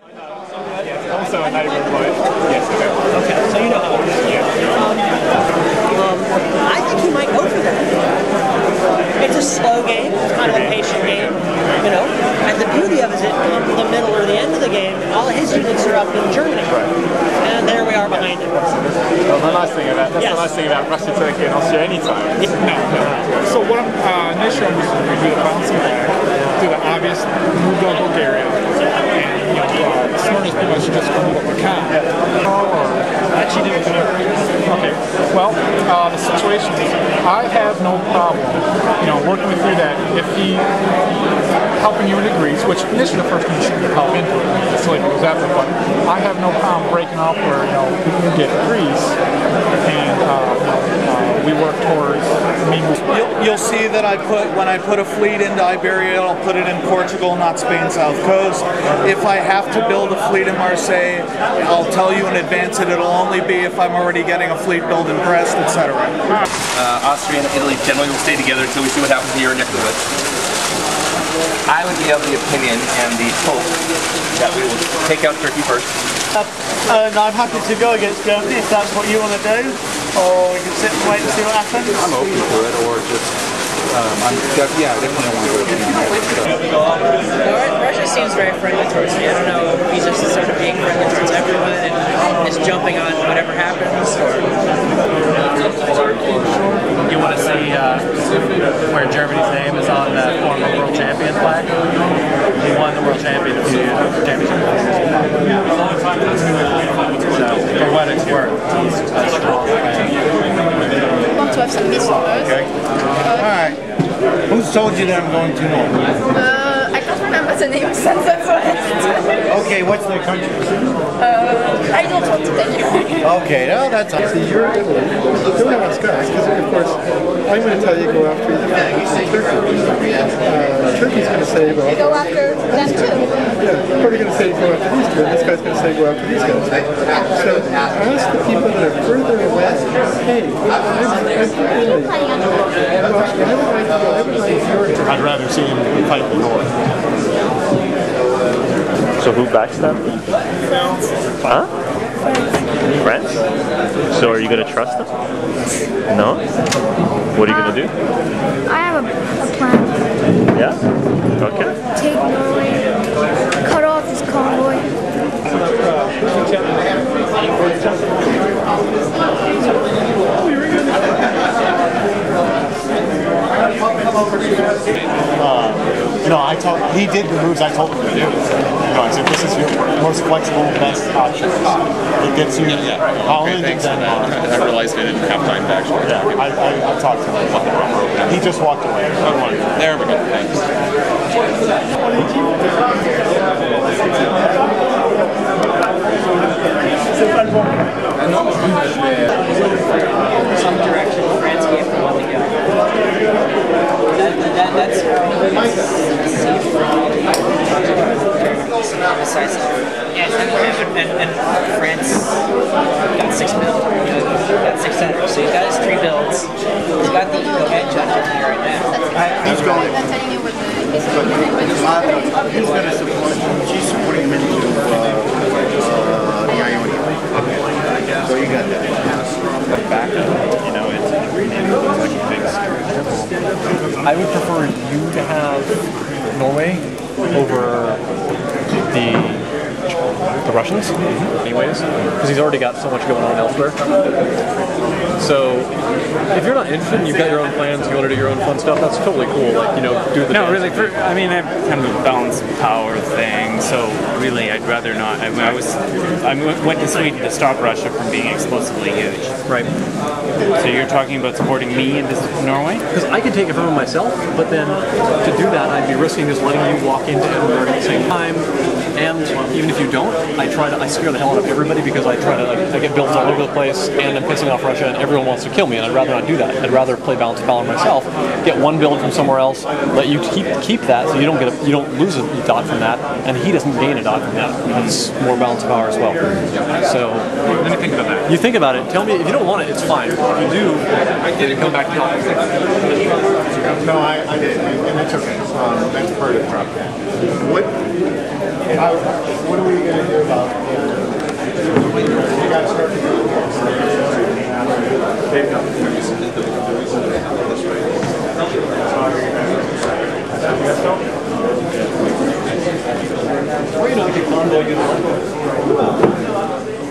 Also a neighbour of mine. Yes, I do. Okay, so you know how it is. Yeah. I think you might go for that. It's a slow game. It's kind of a patient game, you know. And the beauty of it is it comes to the middle or the end of the game, and all his units are up in Germany. Right. And there we are behind it. Well, the nice thing about that's the nice thing about Russia, Turkey, and Austria anytime. Yeah. No. So what I'm not sure was we do the bouncing back to the obvious move on Bulgaria. Smartest people should just come up with a can. Actually, didn't do it. Okay. Well, the situation is, I have no problem, you know, working through that. If he helping you in agrees, which initially the first thing you should help into it, so it goes after. But I have no problem breaking off where you know you get agrees, and we work towards. You'll see that I put, when I put a fleet into Iberia, I'll put it in Portugal, not Spain, South Coast. If I have to build a fleet in Marseille, I'll tell you in advance that it'll only be if I'm already getting a fleet built in Brest, etc. Austria and Italy generally will stay together until we see what happens here in Nicholas. I would be of the opinion and the hope that we will take out Turkey first. And I'm happy to go against Germany if that's what you want to do, or we can sit and wait and see what happens. I'm open to it, or just, yeah, I definitely want to go to Germany. Russia seems very friendly towards me. I don't know if he's just sort of being friendly towards everyone and is jumping on whatever happens, or... You want to see where Germany's name is on the former world champion flag? He won the world championship. For what it's worth, I want to have some meat first. Okay. Alright. Who told you that I'm going to North? I can't remember the name of Sunset Forest. Okay, what's the country? I don't want to tell you. Okay, no, that's all. See, you're Italy. Don't know what's going on, because of course, I'm going to tell you go after Turkey. Turkey's going to say go after. You go after them too. Yeah, probably going to say go after these two, and this guy's going to say go after these guys. So ask the people that are further away, hey, I'd rather see him fight the North. So who backs them? Huh? France? So are you going to trust them? No? What are you going to do? I have a plan. Yeah? Okay. Take Norway, cut off this convoy. You know, he did the moves I told him to do. You know, I said, this is your most flexible, best option. It gets you Holland and Denmark. I realized I didn't have time to actually talk to him. I talked to him. He just walked away. Okay. There we go. Thanks. Some direction France gave for one to go. That's decisive. And France got 6 builds. Got 6 centers. So he's got his 3 builds. He's got the edge on him here right now. He's going. He's going to support him. She's supporting him into the Ionian. So you got that. Backup, you know, it's like things. I would prefer you to have Norway over the Russians, anyways, because he's already got so much going on elsewhere. So if you're not interested, you've got your own plans, you want to do your own fun stuff, that's totally cool. Like, you know, do the no, really, for, I mean, I have kind of a balanced power thing, so really I'd rather not. I mean, I went to Sweden to stop Russia from being explosively huge. Right. So you're talking about supporting me in this Norway? Because I could take it from myself, but then to do that, I'd be risking just letting you walk into Edinburgh at the same time. And even if you don't, I scare the hell out of everybody because I try to I get builds all over the place, and I'm pissing off Russia, and everyone wants to kill me, and I'd rather not do that. I'd rather play balance of power myself, get one build from somewhere else, let you keep that, so you don't get you don't lose a dot from that, and he doesn't gain a dot from that. That's more balance of power as well. So let me think about that. You think about it. Tell me if you don't want it, it's fine. If you do, I did come back to you. No, I did, and that's okay. That's part of the problem. What? What are we going to do about it? You got to start to do it. Well, you know, I think normally you